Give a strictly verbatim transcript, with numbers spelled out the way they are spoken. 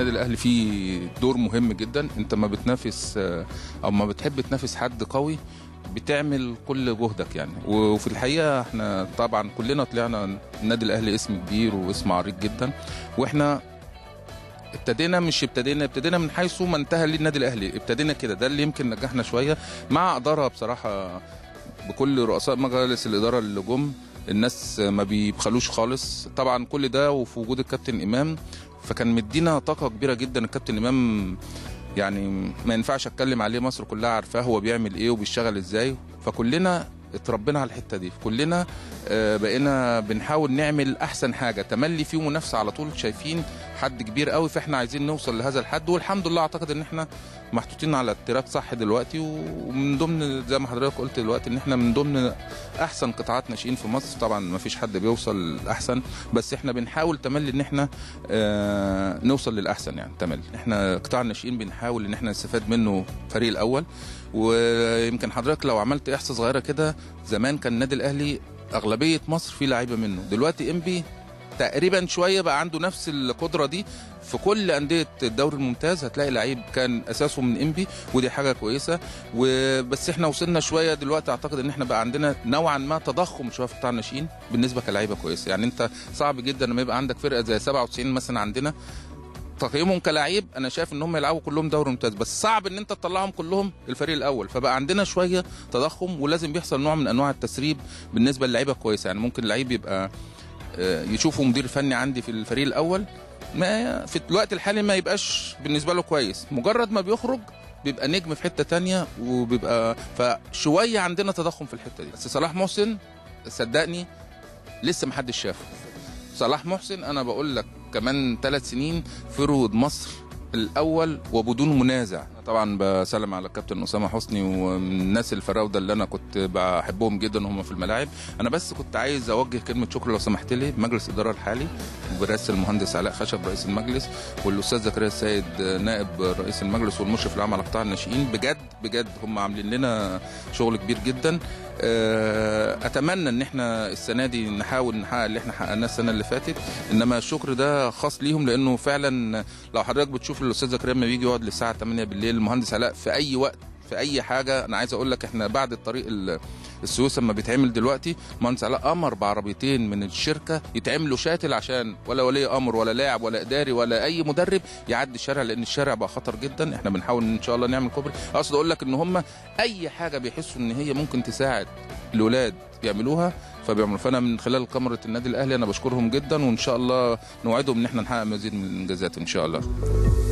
النادي الاهلي فيه دور مهم جدا. انت ما بتنافس او ما بتحب تنافس حد قوي، بتعمل كل جهدك يعني. وفي الحقيقه احنا طبعا كلنا طلعنا النادي الاهلي اسم كبير واسم عريق جدا، واحنا ابتدينا مش ابتدينا ابتدينا من حيث ما انتهى ليه النادي الاهلي، ابتدينا كده. ده اللي يمكن نجحنا شويه مع ادارها بصراحه، بكل رؤساء مجالس الاداره اللي جم الناس ما بيبخلوش خالص. طبعا كل ده وفي وجود الكابتن امام، فكان مدينا طاقه كبيره جدا. الكابتن امام يعني ما ينفعش اتكلم عليه، مصر كلها عارفاه هو بيعمل ايه وبيشتغل ازاي، فكلنا اتربينا على الحته دي. كلنا بقينا بنحاول نعمل احسن حاجه، تملي فيه منافسه على طول، شايفين حد كبير قوي فاحنا عايزين نوصل لهذا الحد. والحمد لله اعتقد ان احنا محطوطين على التراك صح دلوقتي، ومن ضمن زي ما حضرتك قلت دلوقتي ان احنا من ضمن احسن قطاعات ناشئين في مصر. طبعا ما فيش حد بيوصل احسن، بس احنا بنحاول تملي ان احنا اه نوصل للاحسن يعني. تملي احنا قطاع الناشئين بنحاول ان احنا نستفاد منه الفريق الاول. ويمكن حضرتك لو عملت احصاء صغيره كده، زمان كان النادي الاهلي اغلبيه مصر فيه لعيبه منه، دلوقتي انبى تقريبا شويه بقى عنده نفس القدره دي. في كل انديه الدوري الممتاز هتلاقي لعيب كان اساسه من انبى، ودي حاجه كويسه. وبس احنا وصلنا شويه دلوقتي، اعتقد ان احنا بقى عندنا نوعا ما تضخم شويه في قطاع الناشئين بالنسبه كلعيبه كويسه يعني. انت صعب جدا لما يبقى عندك فرقه زي سبعة وتسعين مثلا، عندنا تقييمهم كلاعب انا شايف ان هم يلعبوا كلهم دوري ممتاز، بس صعب ان انت تطلعهم كلهم الفريق الاول. فبقى عندنا شويه تضخم، ولازم بيحصل نوع من انواع التسريب بالنسبه للعيبه كويسه يعني. ممكن اللعيب يبقى يشوفه مدير فني عندي في الفريق الاول، ما في الوقت الحالي ما يبقاش بالنسبه له كويس، مجرد ما بيخرج بيبقى نجم في حته تانية، وبيبقى فشويه عندنا تضخم في الحته دي. بس صلاح محسن صدقني لسه ما حدش شافه. صلاح محسن انا بقول لك كمان ثلاث سنين فرود مصر الاول وبدون منازع. طبعا بسلم على الكابتن اسامه حسني والناس الفراوده اللي انا كنت بحبهم جدا وهم في الملاعب. انا بس كنت عايز اوجه كلمه شكر لو سمحت لي مجلس الاداره الحالي برئاسه المهندس علاء خشب رئيس المجلس، والاستاذ زكريا السيد نائب رئيس المجلس والمشرف العام على قطاع الناشئين. بجد بجد هم عاملين لنا شغل كبير جدا. اتمنى ان احنا السنه دي نحاول نحقق اللي احنا حققناه السنه اللي فاتت، انما الشكر ده خاص ليهم، لانه فعلا لو حضرتك بتشوف الاستاذ زكريا ما بيجي يقعد للساعه تمانية بالليل، المهندس علاء في اي وقت في اي حاجه. انا عايز اقول لك احنا بعد الطريق السويس لما بيتعمل دلوقتي، المهندس علاء امر بعربيتين من الشركه يتعملوا شاتل، عشان ولا ولي امر ولا لاعب ولا اداري ولا اي مدرب يعدي الشارع، لان الشارع بقى خطر جدا. احنا بنحاول ان شاء الله نعمل كوبري. اقصد اقول لك ان هم اي حاجه بيحسوا ان هي ممكن تساعد الاولاد بيعملوها فبيعملوا. فانا من خلال كاميرا النادي الاهلي انا بشكرهم جدا، وان شاء الله نوعدهم ان احنا نحقق مزيد من الانجازات ان شاء الله.